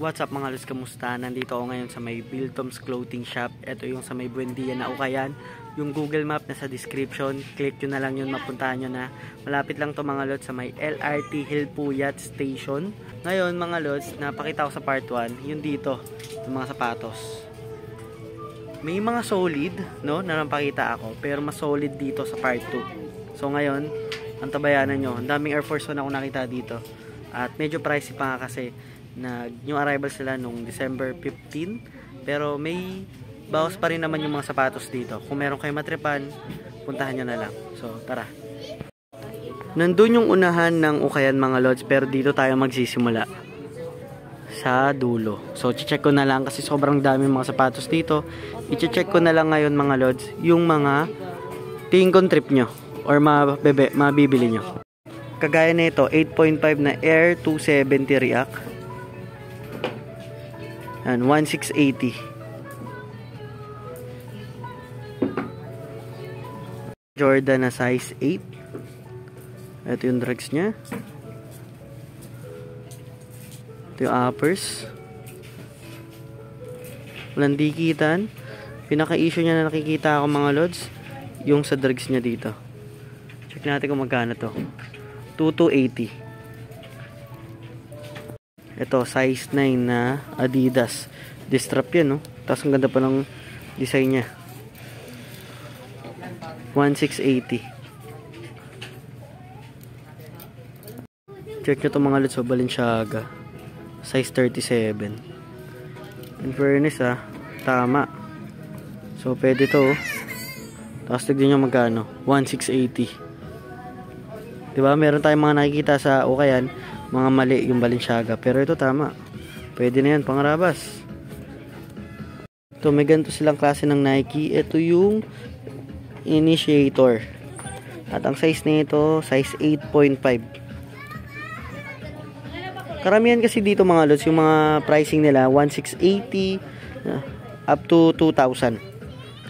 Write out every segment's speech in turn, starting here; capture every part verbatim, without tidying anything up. What's up mga lods, kamusta? Nandito ako ngayon sa may Biltoms Clothing Shop. Ito yung sa may Buendia na Ukayan. Yung Google Map na sa description, click nyo na lang yun, mapuntahan nyo na. Malapit lang to mga lods sa may L R T Hill Puyat Station. Ngayon mga lods, napakita ko sa part one, yun dito, yung mga sapatos. May mga solid, no, na napakita ako, pero mas solid dito sa part two. So ngayon, ang tabayanan nyo, ang daming Air Force one ako nakita dito. At medyo pricey pa nga kasi na yung arrival sila nung December fifteen, pero may bawas pa rin naman yung mga sapatos dito. Kung meron kayo matripan, puntahan nyo na lang. So tara, nandun yung unahan ng Ukayan mga lods, pero dito tayo magsisimula sa dulo. So i-check ko na lang kasi sobrang dami mga sapatos dito. I-check ko na lang ngayon mga lods yung mga tingin kong trip nyo or mabebe, mabibili nyo. Kagaya na ito, eight point five na Air two seventy React and one six eight zero. Jordan na size eight. Ito yung dregs niya. Ito yung uppers. Walang dikitan. Pinaka-issue niya na nakikita ako mga lods, yung sa dregs niya dito. Check natin kung magkano to. two two eight zero. Ito, size nine na Adidas. Distrap yan, no? Tapos ang ganda pa ng design niya. one six eight zero. Check nyo itong mga lods, Balenciaga. Size thirty-seven. In fairness, ah, tama. So, pwede to. Tapos tignan nyo magkano. one six eight zero. Diba? Meron tayong mga nakikita sa Ukayan. Mga mali yung Balenciaga, pero ito tama, pwede na yan, pangarabas. Ito, may ganito silang klase ng Nike. Ito yung Initiator at ang size na ito, size eight point five. Karamihan kasi dito mga lods yung mga pricing nila one six eight zero up to two thousand,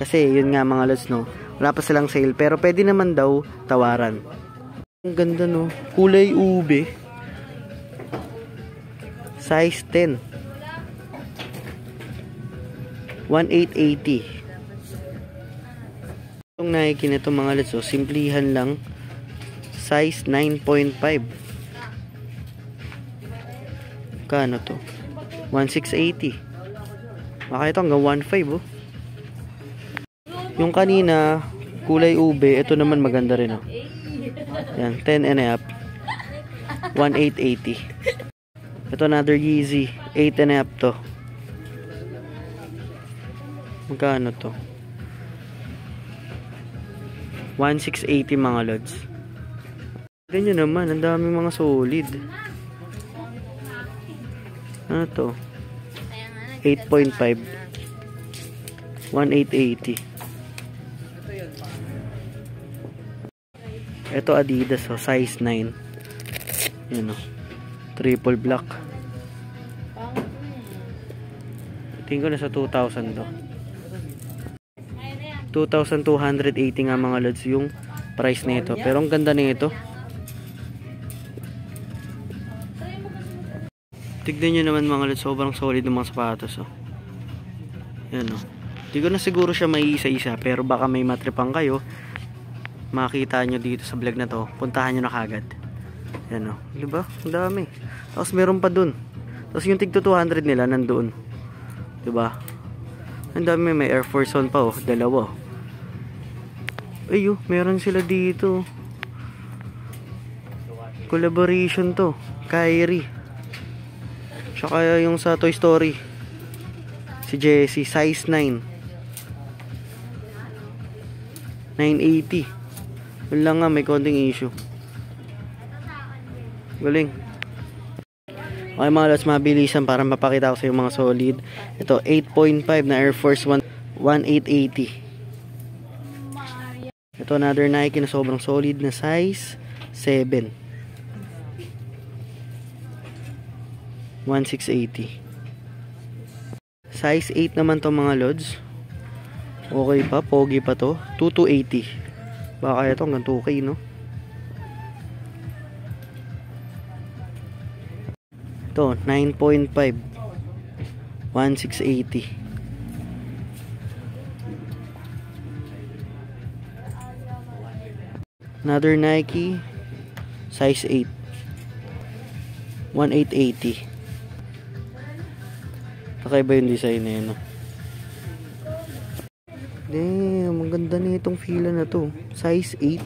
kasi yun nga mga lods, no, wala pa silang sale, pero pwede naman daw tawaran. Ang ganda, no, kulay ube. Size ten. one eight eight zero. Itong Nike na ito mga lods, so simplihan lang. Size nine point five. Kano to? one six eight zero. Baka ito hanggang one five, oh. Yung kanina, kulay ube. Ito naman maganda rin, oh. Yan, ten and a half. one eight eight zero. Ito, another Yeezy. eight and a half to. Magkano to? one six eight zero mga lods. Ganyan naman. Ang daming mga solid. Ano to? eight point five. one eight eight zero. Ito Adidas. So, size nine. Yan o. Triple black. Tingin ko na sa two thousand to. two thousand two hundred eighty nga mga lods yung price nito. Pero ang ganda nito. Tignan nyo naman mga lods, sobrang solid ng mga sapatos. Oh. Yan, oh. Hindi ko na siguro siya may isa-isa, pero baka may matripang kayo. Makita nyo dito sa vlog na to. Puntahan nyo na kagad. Yan o, diba? Ang dami. Tapos meron pa dun. Tapos yung tig two hundred nila nandoon. Diba? Ang dami, may Air Force one pa o. Dalawa. Ayo, meron sila dito. Collaboration to. Kyrie. Tsaka yung sa Toy Story. Si Jessie, size nine. nine eighty. Wala nga, may konting issue. Galing. Okay mga lods, mabilisan para mapakita ko sa yung mga solid. Ito, eight point five na Air Force one, one eight eight zero. Ito, another Nike na sobrang solid na size seven. one six eight zero. Size eight naman to mga lods. Okay pa, pogi pa to. two two eight zero. Baka ito hanggang two K, no? Ito, nine point five. one thousand six hundred eighty. Another Nike, size eight, one thousand eight hundred eighty. Pakaiba yung design na yun, no? Damn, ang ganda na itong Fila na to. Size eight.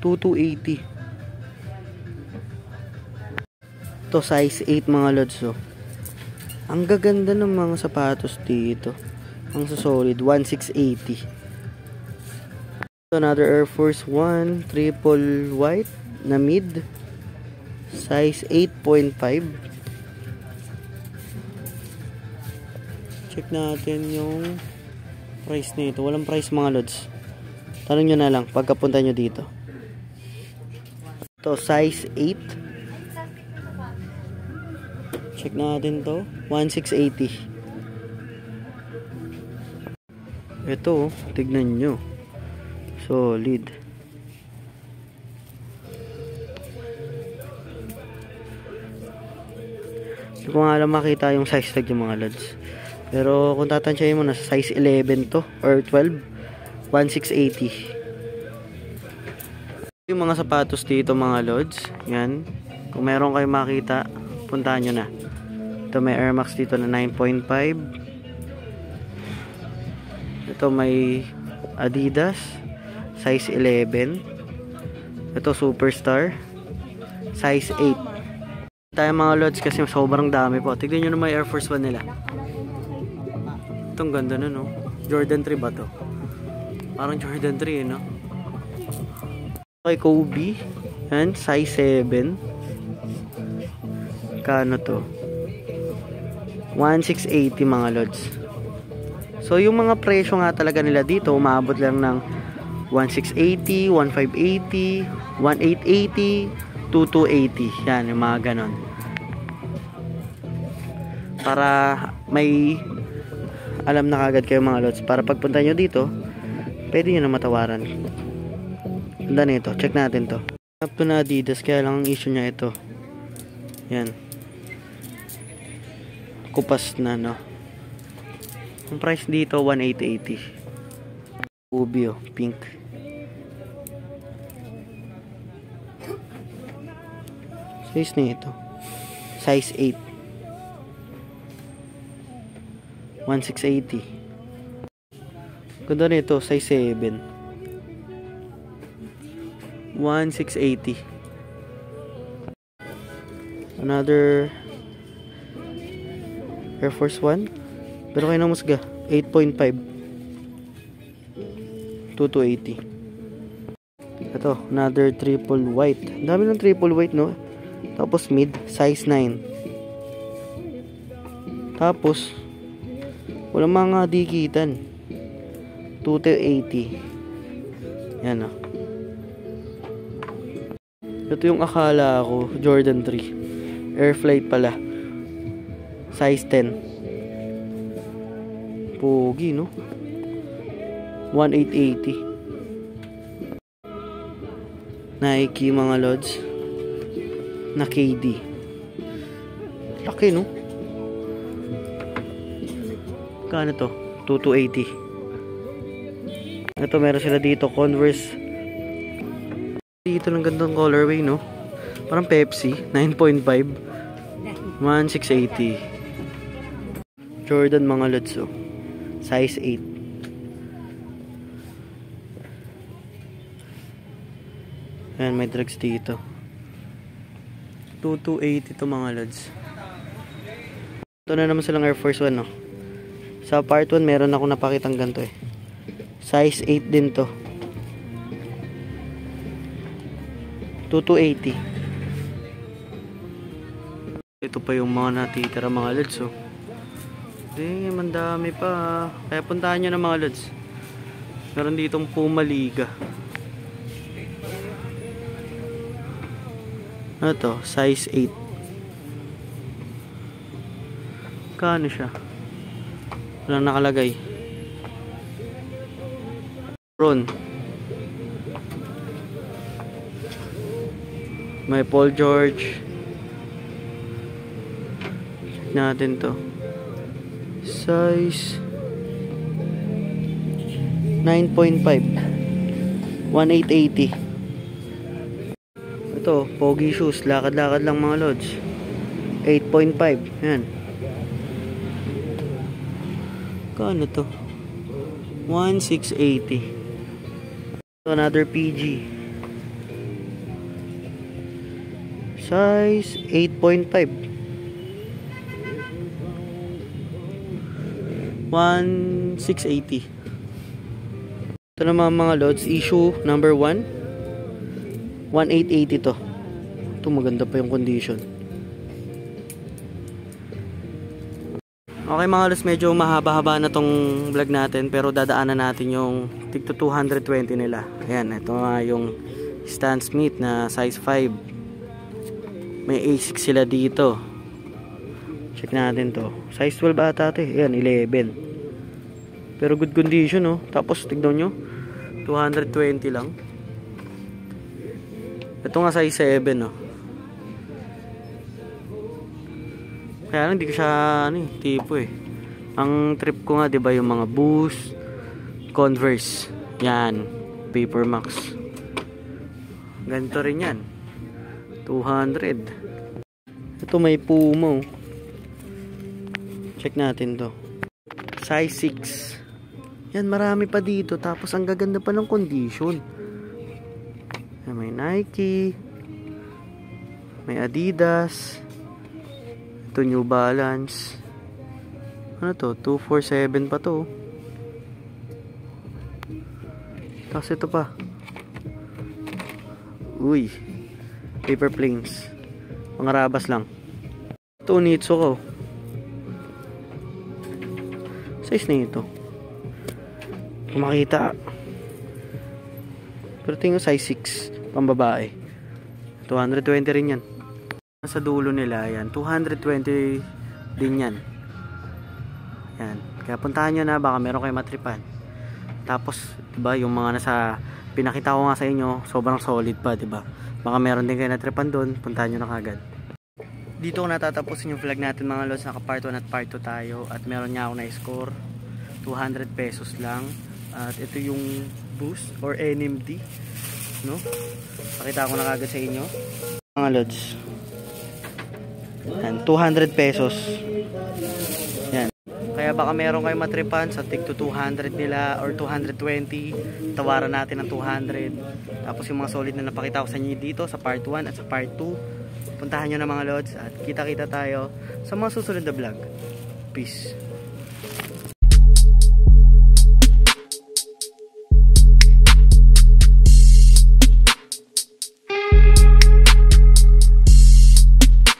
two thousand two hundred eighty. Ito, size eight mga lods, oh. Ang gaganda ng mga sapatos dito. Ang solid, one thousand six hundred eighty. Another Air Force one, triple white na mid, size eight point five. Check natin yung price nito. Walang price mga lods. Tanong nyo na lang pagkapunta nyo dito. Ito, size eight. Check natin to, one thousand six hundred eighty. Ito, tignan nyo. Solid. Hindi ko nga alam makita yung size tag yung mga lads. Pero kung tatansyahin mo, nasa size eleven to or twelve, one thousand six hundred eighty. Yung mga sapatos dito mga lods, yan. Kung meron kayo makita, puntahan nyo na. Ito may Air Max dito na nine point five. Ito may Adidas, size eleven. Ito Superstar, size eight. Tayo mga lods kasi sobrang dami po. Tignan nyo na may Air Force one nila. Itong ganda na, no? Jordan three ba to? Parang Jordan three, eh, no? Okay, Kobe. Yan, size seven. Kano to? one thousand six hundred eighty mga lods. So, yung mga presyo nga talaga nila dito, umaabot lang ng one thousand six hundred eighty, one thousand five hundred eighty, one thousand eight hundred eighty, two thousand two hundred eighty. Yan, yung mga ganon. Para may alam na kagad kayo mga lods. Para pagpunta nyo dito, pwede nyo na matawaran. Ganda nito. Check natin to. Up to na Adidas, kaya lang ang issue nya ito. Yan. Kupas na, no? Ang price dito, one thousand eight hundred eighty. Ubi, oh, pink. Size na ito. Size eight. one thousand six hundred eighty. Ganda na ito, size seven. one thousand six hundred eighty. Another Air Force one. Pero kayo na musga, eight point five, two thousand two hundred eighty. Ito, another triple white. Ang dami ng triple white, no? Tapos mid, size nine. Tapos walang mga dikitan, two thousand eighty. Yan, no? Ito yung akala ko Jordan three, Airflight pala, size ten. Pogi, no? one thousand eight hundred eighty. Nike mga lods na K D. Laki, no? Kano to? two thousand two hundred eighty. Ito meron sila dito Converse. Dito lang gandang colorway, no? Parang Pepsi, nine point five, one thousand six hundred eighty. Jordan mga lods, oh. Size eight. Ayan, may drugs dito. two thousand two hundred eighty to mga lods. Ito na naman silang Air Force one, no? Sa part one, meron akong napakitang ganito, eh. Size eight din to. two thousand two hundred eighty. Ito pa yung mga natitira mga lods, oh. Eh, mandami pa. Kaya puntahan nyo na mga lods. Meron ditong Pumaliga. Ano to? Size eight. Kano siya? Walang nakalagay. Ron. May Paul George. check natin to. Size nine point five, eighteen eighty. Ito, pogi shoes, lakad-lakad lang mga lods. eight point five, yan. Kaano to? sixteen eighty. Another P G. Size eight point five, sixteen eighty. Ito naman mga lods, issue number one, eighteen eighty to. Ito maganda pa yung condition. Okay mga lods, medyo mahaba-haba na tong vlog natin, pero dadaanan natin yung tigto two twenty nila. Ayan, ito nga yung Stan Smith na size five. May A six sila dito. Check natin to. Size twelve ata ito. Ayan, eleven. Pero good condition, oh. Tapos, tignan nyo. two twenty lang. Ito nga size seven, oh. Kaya lang, di ko siya, ano, tipo, eh. Ang trip ko nga, diba, yung mga Boost, Converse. Yan. Paper Max. Ganito rin yan. two hundred. Ito may Puma. Check natin to. Size six. Yan, marami pa dito. Tapos ang gaganda pa ng condition. May Nike. May Adidas. Ito New Balance. Ano to? two forty-seven pa to. Tapos ito pa. Uy. Paper planes. Mga rabas lang. Ito, nitso ko. Size na ito. Kung makita. Pero tingin size six. Pambabae. two twenty rin yan. Nasa dulo nila, yan. two twenty din yan. Yan. Kaya puntahan nyo na. Baka meron kayo matripan. Tapos, diba, yung mga nasa... Pinakita ko nga sa inyo, sobrang solid pa, diba? Baka meron din kayo natripan doon, puntahan nyo na kagad. Dito ko natatapusin yung vlog natin mga lods, naka part one at part two tayo. At meron nga ako na score, two hundred pesos lang. At ito yung Boost or N M D, no? Pakita ko na kagad sa inyo. Mga lods, yan, two hundred pesos. Yan. Kaya baka meron kayong matripan sa tig to two hundred nila or two twenty, tawaran natin ng two hundred. Tapos yung mga solid na napakita ko sa inyo dito sa part one at sa part two, puntahan nyo na mga lods at kita-kita tayo sa mga susunod na vlog. Peace!